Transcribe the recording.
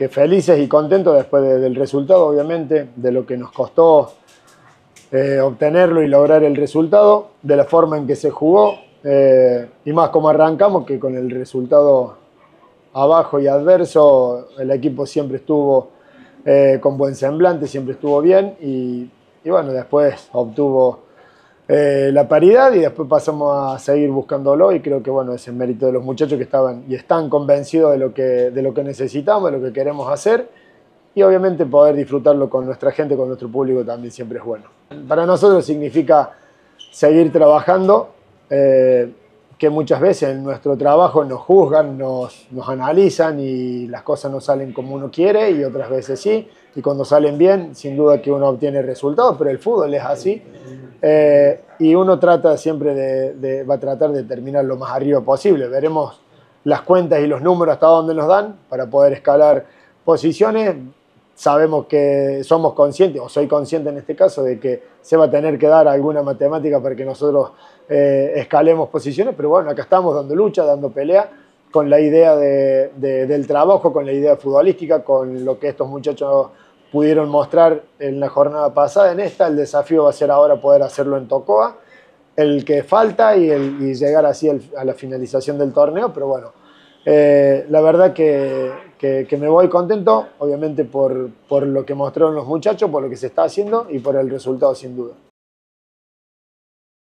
que felices y contentos después del resultado, obviamente, de lo que nos costó obtenerlo y lograr el resultado, de la forma en que se jugó, y más como arrancamos, que con el resultado abajo y adverso, el equipo siempre estuvo con buen semblante, siempre estuvo bien, y bueno, después obtuvo la paridad y después pasamos a seguir buscándolo, y creo que bueno, es el mérito de los muchachos que estaban y están convencidos de lo que necesitamos, de lo que queremos hacer, y obviamente poder disfrutarlo con nuestra gente, con nuestro público también siempre es bueno. Para nosotros significa seguir trabajando, que muchas veces en nuestro trabajo nos juzgan, nos analizan y las cosas no salen como uno quiere y otras veces sí, y cuando salen bien sin duda que uno obtiene resultados, pero el fútbol es así. Y uno trata siempre va a tratar de terminar lo más arriba posible. Veremos las cuentas y los números hasta dónde nos dan para poder escalar posiciones. Sabemos que somos conscientes, o soy consciente en este caso, de que se va a tener que dar alguna matemática para que nosotros escalemos posiciones, pero bueno, acá estamos dando lucha, dando pelea, con la idea del trabajo, con la idea futbolística, con lo que estos muchachos pudieron mostrar en la jornada pasada. En esta, el desafío va a ser ahora poder hacerlo en Tocoa, el que falta, y llegar así a la finalización del torneo. Pero bueno, la verdad que me voy contento, obviamente por lo que mostraron los muchachos, por lo que se está haciendo y por el resultado sin duda.